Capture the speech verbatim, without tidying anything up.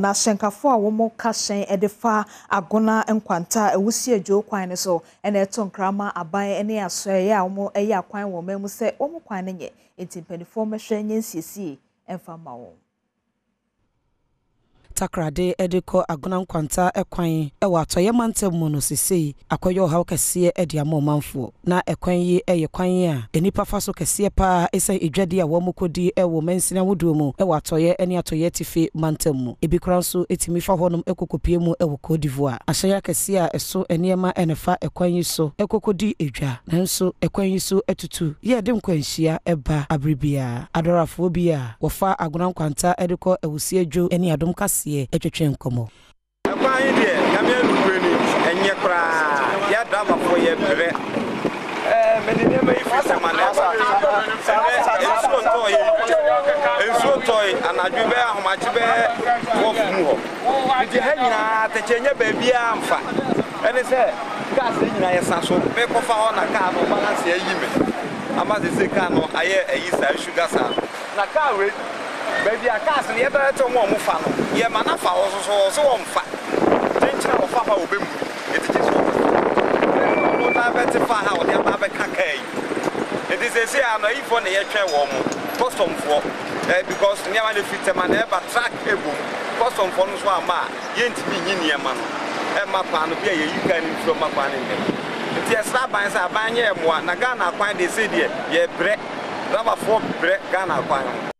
Na shenkafu a womo kashen edefa Agona Nkwanta Ewusiejoe kwaine so ene tonkrama abaye ene aswe ya womo eya kwaine wome muse womo kwaine nye intimpenifome shenye nsisi enfama womo. Takrade ediko Agona Nkwanta ekwanyi ewa atoye mante mwono sisi akoyo hao kesiye edi ya manfu na ekwanyi eye kwanyi ya enipa faso kesiye pa isa ijedi ya wamu kodi ewo mensina wudumu ewa atoye eni atoye tifi mante mwono ibikuransu itimifa honum eko kupiemu ewo kodivua ashaya kesiye eso eniema enefa ekwanyi so eko kodi ija na enso ekwanyi so etutu yedi mkwenshia eba abribia adorafobia wafa Agona Nkwanta ediko Ewusiejoe eni adumkasi ye etwetwen komo akwa ni de na me rubreni enye kra ya daba fo ye bre eh me ni me ifisa manasa enso toy enso toy anadwe be ahomache be wo fun ho de ha nyina te chenye ba bia mfa ene se gas nyina yesa so me kofa ho na ka no balance ayi me amaze se ka no aye ayi sa sugar sa na ka we baby, I can't see it. I don't want to follow. Yeah, man, I follow so so on fat. Change now, Papa will be. It is just what I bet to find out. I'm having a it is a I'm not even on the air chair warm. Post on for because never the fit a man ever track a boom. Post on for us one man. You ain't me in your man. And my plan will be you can influence my plan in there. If you stop by Sabania, Nagana, find the city, yeah, bread. Number four bread, Ghana, find.